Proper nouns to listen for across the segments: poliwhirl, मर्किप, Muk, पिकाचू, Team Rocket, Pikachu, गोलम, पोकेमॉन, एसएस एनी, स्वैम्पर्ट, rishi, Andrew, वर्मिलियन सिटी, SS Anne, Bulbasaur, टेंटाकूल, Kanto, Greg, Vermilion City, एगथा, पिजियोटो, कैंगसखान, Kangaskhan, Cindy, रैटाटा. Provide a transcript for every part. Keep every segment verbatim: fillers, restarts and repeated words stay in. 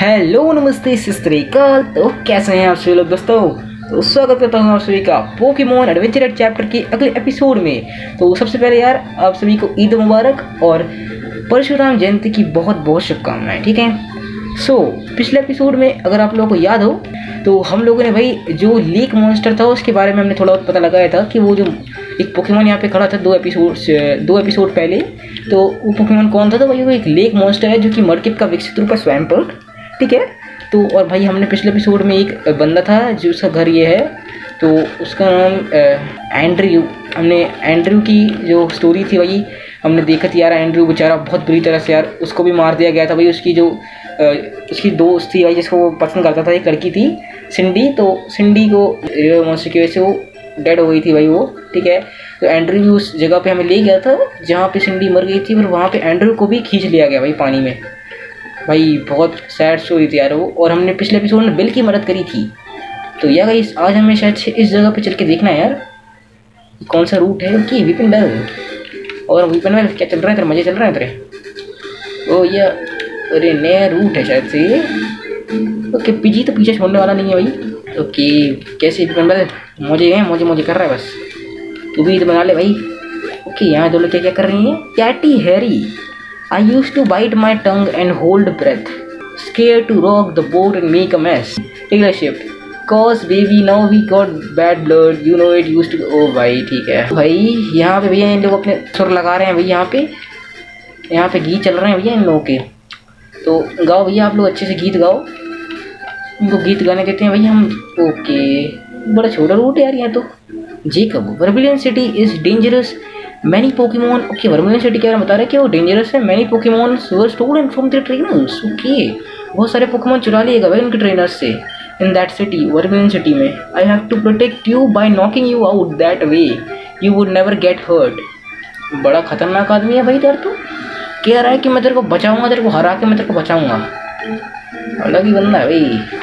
Hello नमस्ते सस्त्रीकाल। तो कैसे हैं आप सभी लोग दोस्तों, तो स्वागत करता हूँ आप सभी का पोकेमॉन एडवेंचर रेड चैप्टर के अगले एपिसोड में। तो सबसे पहले यार आप सभी को ईद मुबारक और परशुराम जयंती की बहुत बहुत शुभकामनाएं, ठीक है। सो so, पिछले एपिसोड में अगर आप लोगों को याद हो तो हम लोगों ने भाई जो लीक मॉन्स्टर था उसके बारे में हमने थोड़ा बहुत पता लगाया था कि वो जो एक पोकेमॉन यहाँ पे खड़ा था दो एपिसोड दो एपिसोड पहले, तो वो पोकेमॉन कौन था? तो भाई वो एक लीक मॉन्स्टर है जो कि मर्किप का विकसित रूप है, स्वैम्पर्ट, ठीक है। तो और भाई हमने पिछले एपिसोड में एक बंदा था जो उसका घर ये है, तो उसका नाम एंड्रयू, हमने एंड्रयू की जो स्टोरी थी भाई हमने देखा थी यार। एंड्रयू बेचारा बहुत बुरी तरह से यार उसको भी मार दिया गया था भाई। उसकी जो उसकी दोस्त थी भाई जिसको वो पसंद करता था, एक लड़की थी सिंडी, तो सिंडी को मॉन्स्टर की वजह से वो डेड हो गई थी भाई वो, ठीक है। तो एंड्रयू भी उस जगह पर हमें ले गया था जहाँ पर सिंडी मर गई थी, फिर वहाँ पर एंड्रयू को भी खींच लिया गया भाई पानी में। भाई बहुत सैड स्टोरी थी यार वो। और हमने पिछले एपिसोड में बिल की मदद करी थी, तो यार गाइस आज हमें शायद इस जगह पे चल के देखना है यार कौन सा रूट है कि वीपन बैल। और वीपन बैल क्या चल रहा है तेरे, मज़े चल रहे हैं तेरे? ओ ये अरे नया रूट है शायद से। ओके पीजी तो पीछे छोड़ने वाला नहीं है भाई। ओके कैसे वीपन बैल, मज़े हैं, मज़े मज़े कर रहा है बस, तू भी तो बना ले भाई। ओके यहाँ दो लोग क्या क्या कर रही हैं? Katy Harry I used to bite my tongue and hold breath, scared to rock the boat and make a mess. English shift, cause baby now we got bad blood, you know it used to. Oh भाई ठीक है भाई। यहाँ पे भैया इन लोग अपने सुर लगा रहे हैं भाई, यहाँ पे यहाँ पे गीत चल रहे हैं भैया इन लोगों के। तो गाओ भैया आप लोग अच्छे से गीत गाओ, इनको गीत गाने देते हैं भैया हम। ओके बड़ा छोटा रूट है यार यहाँ तो। Jacob, वर्मिलियन सिटी is dangerous many पोकेमॉन। Okay वर्मिलियन सिटी के बारे में बता रहे हैं कि वो डेंजरस है। Many पोकेमॉन were stolen from the trainers. Okay बहुत सारे पोकेमॉन चुरा लिएगा भाई उनके ट्रेनर्स से। In that city, वर्मिलियन सिटी में, I have to protect you by knocking you out, that way you would never get hurt. बड़ा खतरनाक आदमी है भाई तेरे तो, कह रहा है कि मैं तेरे को बचाऊँगा, तेरे को हरा के मैं तेरे को बचाऊँगा। अलग ही बंदा है भाई।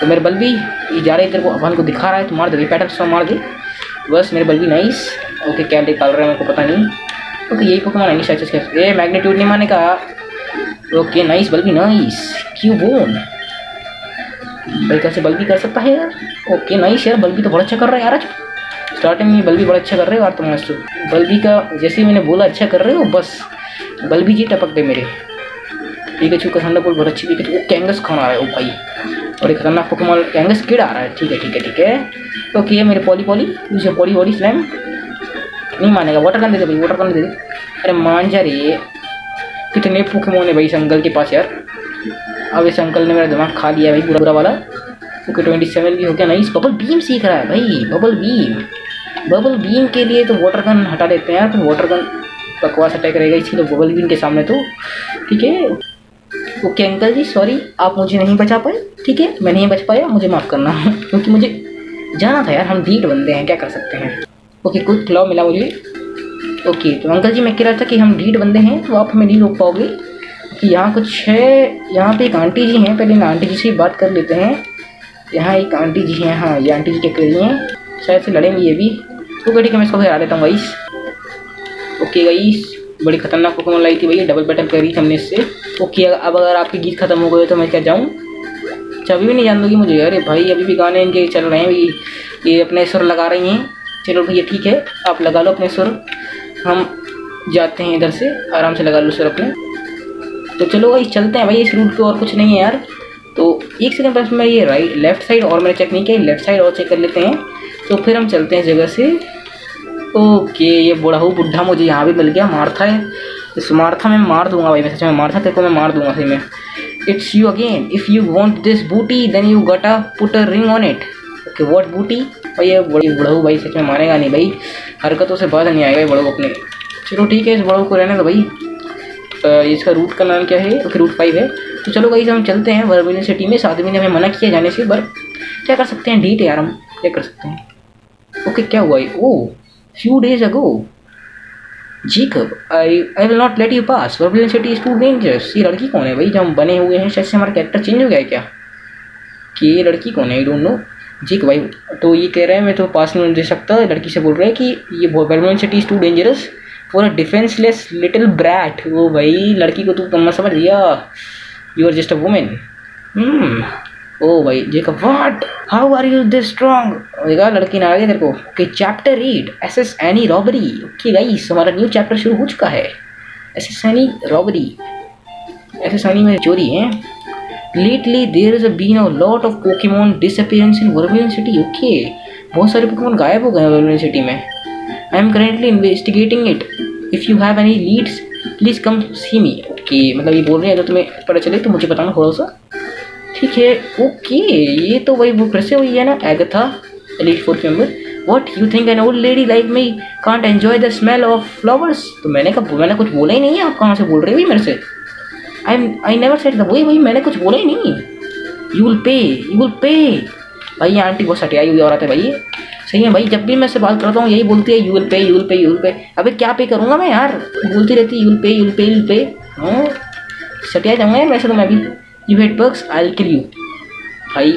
तो मेरे बल्बी ये जा रही है, तेरे को अपन को दिखा रहा है, तो मार दे पैटर्न मार दे बस मेरे बल्बी। नाइस। ओके क्या निकाल रहे हैं मेरे को पता नहीं। ओके यही पोकेमॉन है शायद इसका। ए मैग्नीट्यूड नहीं मारने का। Okay nice Bulby nice. क्यों बोन भाई कैसे बल्बी कर सकता है यार। ओके नाइस यार बल्बी तो बहुत अच्छा कर रहा है यार आज स्टार्टिंग में। बल्बी बड़ा अच्छा कर रहे हो यार तुम आज तो। बल्बी का जैसे ही मैंने बोला अच्छा कर रहे हो बस बल्बी जी टपक गए मेरे। पिकाचू का ठंडा बोल बहुत अच्छी। पिकाचू कैंगसखान आ रहा है ओ भाई, और एक खतरनाक पोकेमॉन कैंगस किड आ रहा है, ठीक है ठीक है ठीक है। ओके ये मेरे पॉली पॉली मुझे पॉली वॉली स्लैम नहीं मानेगा। वाटर गन दे दे भाई, वाटर गन दे दे। अरे मान जा रही है। कितने पोकेमॉन है भाई इस अंकल के पास यार। अब इस अंकल ने मेरा दिमाग खा लिया भाई पूरा पूरा वाला। ओके ट्वेंटी सेवन भी हो गया। नाइस बबल बीम सीख रहा है भाई, बबल बीम। बबल बीम के लिए तो वाटर गन हटा देते हैं यार, फिर वाटर गन बकवास अटैक रहेगा इसीलिए बबल बीम के सामने तो, ठीक है। ओके अंकल जी सॉरी आप मुझे नहीं बचा पाए, ठीक है मैं नहीं बच पाया, मुझे माफ़ करना क्योंकि मुझे जाना था यार, हम ढीठ बंदे हैं क्या कर सकते हैं। ओके okay, कुछ खिलाओ मिला मुझे। ओके okay, तो अंकल जी मैं कह रहा था कि हम ढीठ बंदे हैं तो आप हमें नहीं रोक पाओगे कि यहाँ कुछ है। यहाँ पे एक आंटी जी हैं, पहले इन आंटी जी से बात कर लेते हैं। यहाँ एक आंटी जी हैं, हाँ ये आंटी जी क्या कर रही हैं, शायद से लड़ेंगे ये भी। ओके ठीक है मैं इसको हरा देता हूँ गाइस। ओके गाइस बड़ी खतरनाक पोकेमॉन लाई थी भैया, डबल बैटल करी थी हमने इससे। ओके अब अगर आपके गीत खत्म हो गए तो मैं क्या जाऊँ? अच्छा अभी भी नहीं जान दोगी मुझे? अरे भाई अभी भी गाने इनके चल रहे हैं, ये अपने सुर लगा रही हैं। चलो भैया ठीक है आप लगा लो अपने सुर, हम जाते हैं इधर से, आराम से लगा लो सुर अपने। तो चलो भाई चलते हैं भाई इस रूट पे, और कुछ नहीं है यार। तो एक सेकंड बस मैं ये राइट लेफ़्ट साइड और मैंने चेक नहीं किया, लेफ़्ट साइड और चेक कर लेते हैं तो फिर हम चलते हैं इस जगह से। ओके ये बूढ़ा हो बुढ़ा मुझे यहाँ भी मिल गया। मार्था है, इस मार्था में मार दूंगा भाई, मैं सच में मार्था तेरे को मैं मार दूंगा सही में। It's you again, if you want this booty then you got a put a ring on it. Okay what booty भाई, ये बड़ू भाई सच में मानेगा नहीं भाई, हरकतों से बात नहीं आएगा बड़ू अपने। चलो ठीक है इस बड़ू को रहने दो भाई। आ, इसका रूट का नाम क्या है? ओके रूट फाइव है। तो चलो भाई हम चलते हैं वर्मिलियन सिटी में। इस आदमी ने हमें मना किया जाने से पर क्या कर सकते हैं, डीट यार हम क्या कर सकते हैं। ओके क्या हुआ ये? A few days ago Jacob I I will not let you pass, वर्मिलियन सिटी is too dangerous. ये लड़की कौन है भाई जो हम बने हुए हैं? शायद से हमारा कैरेक्टर चेंज हो गया है क्या कि ये लड़की कौन है? I don't know. जी भाई तो ये कह रहे हैं मैं तो पास नहीं दे सकता, लड़की से बोल रहे हैं कि ये वर्मिलियन सिटी is too dangerous for a defenceless little brat. वो भाई लड़की को तू कम समझ लिया, you are just a women. Hmm ओ भाई ये का what how are you this strong देखा लड़की ना आ गई तेरे को कि chapter eight S S Anne robbery. Okay guys हमारा न्यू चैप्टर शुरू हो चुका है। S S Anne robbery S S Anne में चोरी है। Lately there is been a lot of पोकेमॉन disappearance in वर्मिलियन सिटी। Okay बहुत सारे पोकेमॉन गायब हो गए वर्मिलियन सिटी में। I am currently investigating it if you have any leads please come see me. Okay मतलब ये बोल रहे हैं अगर तुम्हें पता चले तो मुझे बताना थोड़ा सा ठीक है। ओके ये तो वही बुक से हुई है ना एगथा एलीट फोर के member. What you think an old lady like me can't enjoy the smell of flowers. तो मैंने कहा मैंने कुछ बोला ही नहीं है। आप कहाँ से बोल रहे हो मेरे से? I I never said the वही वही मैंने कुछ बोला ही नहीं। You will pay you will pay. भाई आंटी बहुत सटियाई हुई औरत है भाई। सही है भाई जब भी मैं से बात करता हूँ यही बोलती है you will pay you will pay you will pay. अबे क्या पे करूँगा मैं यार बोलती रहती you will pay you will pay you will pay. सटिया जाऊँगा यार वैसे तो मैं भी। You hate bugs I will kill you. भाई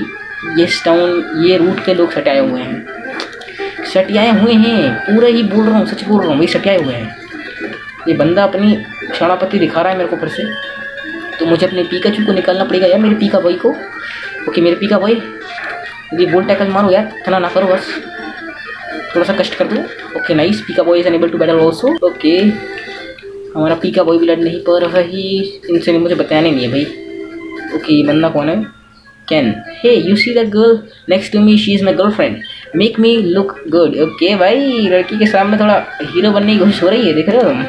ये टाउन ये रूट के लोग सटाए हुए हैं सटियाए हुए हैं पूरे ही बोल रहा हूँ सच बोल रहा हूँ भाई सटियाए हुए हैं। ये बंदा अपनी क्षणापति दिखा रहा है मेरे को फिर से तो मुझे अपने पीकाचू को निकालना पड़ेगा यार मेरे पीका भाई को। ओके मेरे पीका भाई ये बोल टैकल मारो यार इतना ना करो बस थोड़ा सा कष्ट कर दो। Okay nice Pika boy is unable to battle also. Okay हमारा पीका बॉय भी लड़ नहीं पा रहा है इनसे मुझे बताने नहीं है भाई। ओके ये बंदा कौन है? Can hey you see the girl next to me she is my girlfriend make me look good. Okay भाई लड़की के सामने थोड़ा हीरो बनने की कोशिश हो रही है देख रहे हो।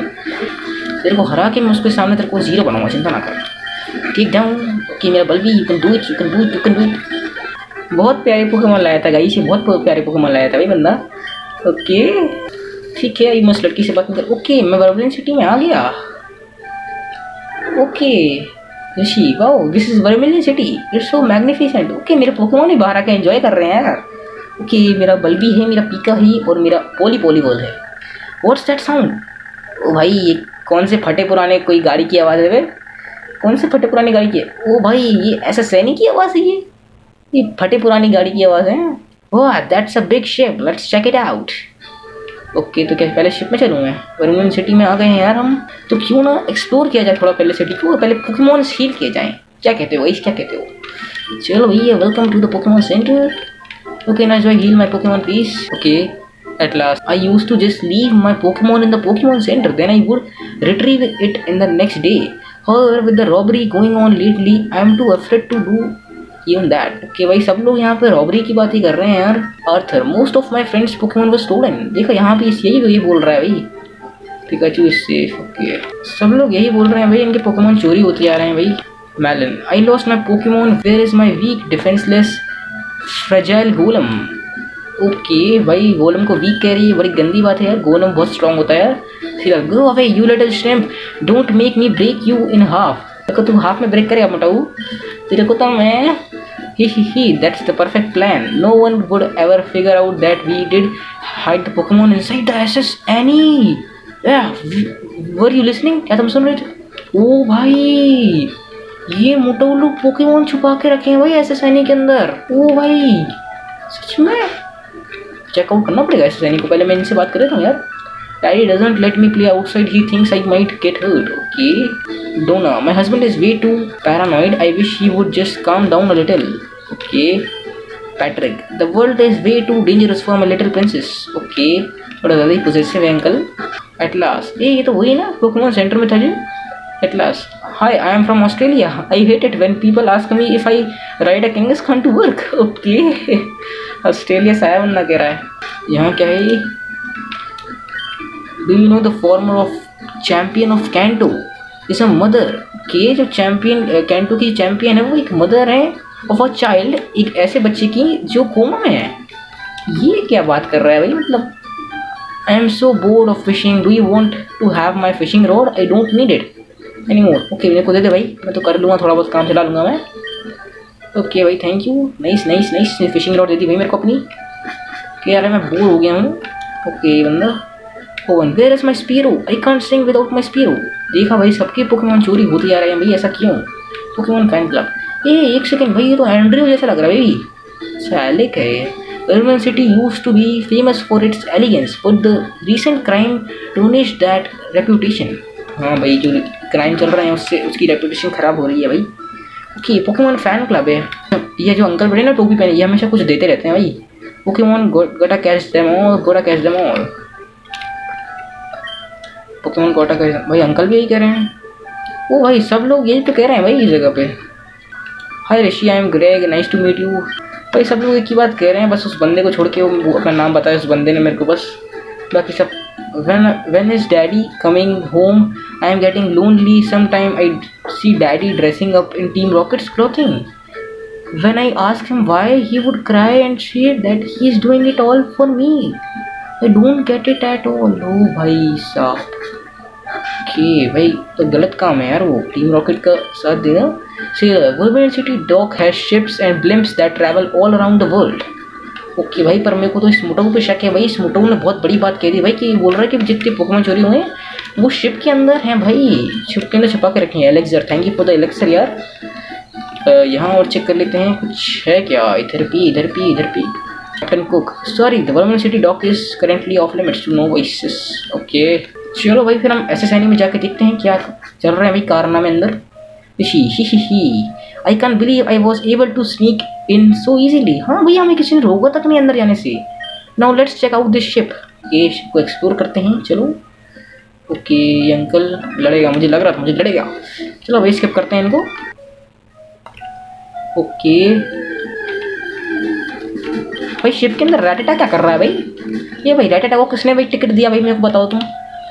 तेरे को हरा के मैं उसके सामने तेरे को हीरो बनाऊंगा चिंता ना कर ठीक डाउन। ओके मेरा Bulby you can do it you can do it you can do it. बहुत प्यारे पोकेमॉन लाया था गाइस ये बहुत प्यारे पोकेमॉन लाया था भाई बंदा। ओके ठीक है ये मैं उस लड़की से बात नहीं कर। ओके मैं वर्मिलियन सिटी में आ गया। Okay Rishi wow this is वर्मिलियन सिटी it's so magnificent. Okay मेरे पोकेमॉन भी बाहर आके एंजॉय कर रहे हैं यार। ओके okay, मेरा बल्बी है मेरा पीका है और मेरा पोली पोलीवॉल है। What's that sound? ओ भाई ये कौन से फटे पुराने कोई गाड़ी की आवाज़ है वे कौन से फटे पुरानी गाड़ी की है? ओ भाई ये ऐसा सैनी की आवाज़ है ये ये फटे पुरानी गाड़ी की आवाज़ है। वाह that's a big ship let's check it out. Okay तो क्या पहले शिप में चलूँ मैं? वर्मिलियन सिटी में आ गए हैं यार हम तो क्यों ना एक्सप्लोर किया जाए थोड़ा पहले सिटी को पहले पोकेमॉन हील किए जाएँ। क्या कहते हो वैसे क्या कहते हो? चलो भैया welcome to the पोकेमॉन center. Okay ना जो heal my पोकेमॉन please. Okay at last I use to just leave my पोकेमॉन in the पोकेमॉन center then I would retrieve it in the next day और with the robbery going on lately I am too afraid to do even that। Okay भाई सब लोग यहाँ पे robbery की बात ही कर रहे हैं यार। Arthur most of my friends पोकेमॉन was stolen. देखो यहाँ पे इस यही यही बोल रहा है भाई पिकाचू इज सेफ। ओके सब लोग यही बोल रहे हैं भाई इनके पोकेमॉन चोरी होते जा रहे हैं भाई। Melon I lost my पोकेमॉन where is my weak defenceless fragile गोलम। Okay भाई गोलम को वीक कह रही है बड़ी गंदी बात है यार गोलम बहुत स्ट्रांग होता है यार। Go away you little shrimp don't make me break you in half. देखो तुम हाफ में ब्रेक करेगा मोटाऊ तेरे को तो मैं ही ही ही that's the perfect plan no one would ever figure out that we did hide the पोकेमॉन inside the एसएस एनी। Were you listening? क्या तुम सुन रहे थे? ओ भाई ये मोटोलू पोकेमॉन छुपा के रखे हैं भाई एसएस एनी के अंदर। ओ भाई सच में चेकआउट करना पड़ेगा एसएस एनी को पहले मैं इनसे बात कर रहा था यार। Daddy doesn't let me play outside. He thinks I might get hurt. Okay. Donna, my husband is way too paranoid. I wish he would just calm down a little. Okay. Patrick, the world is way too dangerous for my little princess. Okay. थोड़ा ज़्यादा ही possessive है uncle. At last, ये ये तो वही ना पोकेमॉन center में था जी। At last, hi, I am from Australia. I hate it when people ask me if I ride a Kangaskhan to work. Okay. Australia साया बंदा कह रहा है। यहाँ क्या है ये? Do you know the former of champion of Kanto is a mother के जो चैम्पियन कैंटो की चैम्पियन है वो एक मदर है ऑफ अ चाइल्ड एक ऐसे बच्चे की जो कोमा में है। ये क्या बात कर रहा है भाई मतलब I am so bored of fishing do you want to have my fishing rod I don't need it any more. Okay मेरे को दे दे भाई मैं तो कर लूँगा थोड़ा बहुत काम चला लूँगा मैं। ओके okay, भाई thank you nice nice nice fishing rod दे दी भाई मेरे को अपनी कि यार मैं बोर हो गया हूँ। ओके बंदा Owen, where is my Sparrow? I can't sing without my Sparrow. देखा भाई सबके पोकेमॉन चोरी होती जा रहे हैं भाई ऐसा क्यों? पोकेमॉन fan club. ए एक सेकंड भाई ये तो एंड्रयू जैसा लग रहा है भाई सालिक है। वर्मिलियन सिटी used to be famous for its elegance but the recent crime donate that reputation. हाँ भाई जो क्राइम चल रहे हैं उससे उसकी रेपुटेशन खराब हो रही है भाई। कि पोकेमॉन फैन क्लब है। ये जो अंकल बड़े ना टोपी पहने, ये हमेशा कुछ देते रहते हैं भाई। पोकेमॉन gotta catch them all, gotta catch them all, पोकेमॉन gotta catch. भाई अंकल भी यही कह रहे हैं, वो भाई सब लोग यही तो कह रहे हैं भाई इस जगह पे। Hi Rishi, I am Greg, nice to meet you. भाई सब लोग एक ही बात कह रहे हैं, बस उस बंदे को छोड़ के वो अपना नाम बताया उस बंदे ने मेरे को बस, बाकी सब। When when is Daddy coming home? I am getting lonely. Sometime I see Daddy dressing up in Team Rocket's clothing. When I ask him why, he would cry and say that he is doing it all for me. I don't get it at all. Oh भाई साहब, okay, भाई तो गलत काम है यार वो team rocket का साथ देना। See, Vermilion City dock has ships and blimps that travel all around the world. Okay भाई, पर मेरे को तो इस मोटोव पे शक है भाई। इस मोटोव ने बहुत बड़ी बात कह दी भाई, कि बोल रहा है कि जितने पोकेमॉन चोरी हुए हैं वो शिप के अंदर हैं भाई, शिप के अंदर छुपा के रखे हैं। Elixir, thank you for the elixir यार। यहाँ और चेक कर लेते हैं कुछ है क्या, इधर भी इधर भी इधर भी। Captain Cook, sorry the Vermilion city dock is currently off limits to novices. Okay चलो भाई, फिर हम एस एस एन में जाके देखते हैं क्या चल रहा है भाई कारनामे अंदर। शी ही ही ही, I can believe I was able to sneak in so easily. हाँ भैया, हमें किसी ने रोका तक नहीं अंदर जाने से। Now let's check out this ship. ये शिप को एक्सप्लोर करते हैं चलो। ओके ये अंकल लड़ेगा, मुझे लग रहा था मुझे लड़ेगा। चलो भाई स्किप करते हैं इनको। ओके भाई शिप के अंदर रैटाटा क्या कर रहा है भाई ये? भाई रैटाटा को किसने भाई टिकट दिया भाई, मेरे को बताओ तुम।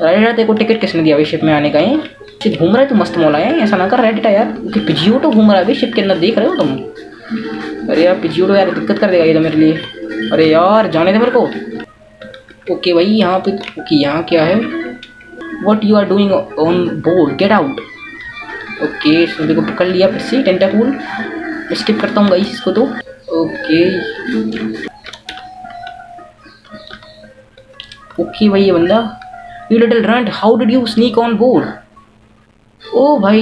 रैटाटा तेरे को टिकट किसने दिया भाई शिप में आने का? ये घूम रहा है तो मस्त मौला है, ऐसा ना कर रैटाटा यार। क्योंकि पिजियोटो घूम रहा है भाई शिप के अंदर, देख रहे हो तुम? अरे यार पिजियोटो यार दिक्कत कर देगा ये तो मेरे लिए। अरे यार जाने दे मेरे को। ओके भाई यहाँ पे, ओके यहाँ क्या है? What you are doing on board, get out. Okay इसने को पकड़ लिया फिर से, टेंटाकूल। स्किप करता हूँ भाई इसको तो। ओके ओके भाई ये बंदा, you little runt, how did you sneak on board. ओ भाई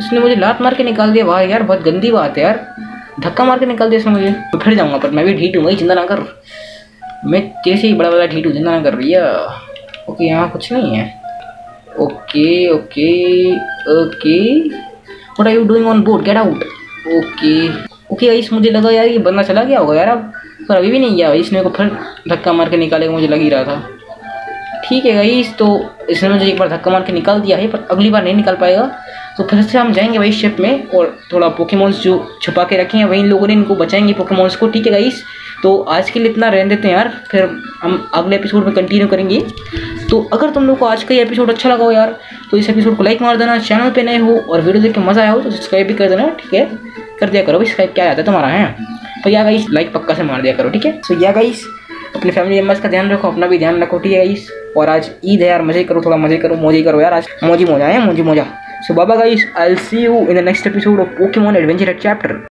इसने मुझे लात मार के निकाल दिया भाई यार, बहुत गंदी बात है यार। धक्का मार के निकाल दिया इसने मुझे। मैं फिर जाऊँगा पर मैं भी ढीट हूँ भाई, चिंता ना कर। मैं जैसे ही बड़ा बड़ा ढीट हूँ, चिंता ना कर भैया। ओके यहाँ कुछ नहीं है। Okay okay okay, what are you doing on board, get out. Okay okay भाई मुझे लगा यार ये बंदा चला गया होगा यार अब, पर अभी भी नहीं गया भाई। इसने को फिर धक्का मार के निकालेगा, मुझे लग ही रहा था। ठीक है गाइस, तो इसने मुझे एक बार धक्का मार के निकाल दिया है, पर अगली बार नहीं निकाल पाएगा। तो फिर से हम जाएंगे भाई शिप में, और थोड़ा पोकेमॉन्स जो छुपा के रखे हैं वही लोगों ने इनको बचाएंगे पोकेमॉन्स को। ठीक है गाइस, तो आज के लिए इतना रहने देते हैं यार, फिर हम अगले एपिसोड में कंटिन्यू करेंगे। तो अगर तुम लोग को आज का ये एपिसोड अच्छा लगा हो यार, तो इस एपिसोड को लाइक मार देना। चैनल पर नए हो और वीडियो देख के मज़ा आया हो तो सब्सक्राइब भी कर देना। ठीक है, कर दिया करो भाई सब्सक्राइब, क्या आता है तुम्हारा है। तो या गाइस लाइक पक्का से मार दिया करो। ठीक है, सो या गाइस अपने फैमिली मेम्बर्स का ध्यान रखो, अपना भी ध्यान रखो। ठीक है गाइस, और आज ईद है यार, मजे करो, थोड़ा मजे करो, मौजी करो यार, आज मौजी मौजा है, मौजी मौजा। सो बाबा guys, I will see you in the next episode of पोकेमॉन adventure red chapter.